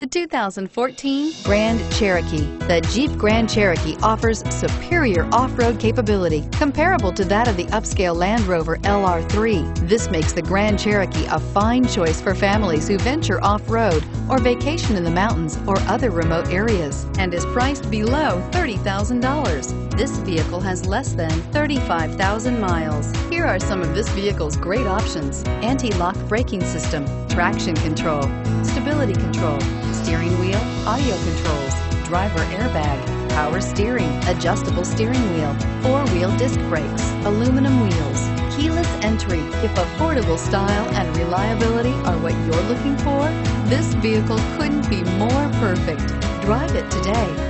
The 2014 Grand Cherokee. The Jeep Grand Cherokee offers superior off-road capability comparable to that of the upscale Land Rover LR3. This makes the Grand Cherokee a fine choice for families who venture off-road or vacation in the mountains or other remote areas, and is priced below $30,000. This vehicle has less than 35,000 miles. Here are some of this vehicle's great options: anti-lock braking system, traction control, stability control, steering wheel audio controls, driver airbag, power steering, adjustable steering wheel, four-wheel disc brakes, aluminum wheels, keyless entry. If affordable style and reliability are what you're looking for, this vehicle couldn't be more perfect. Drive it today.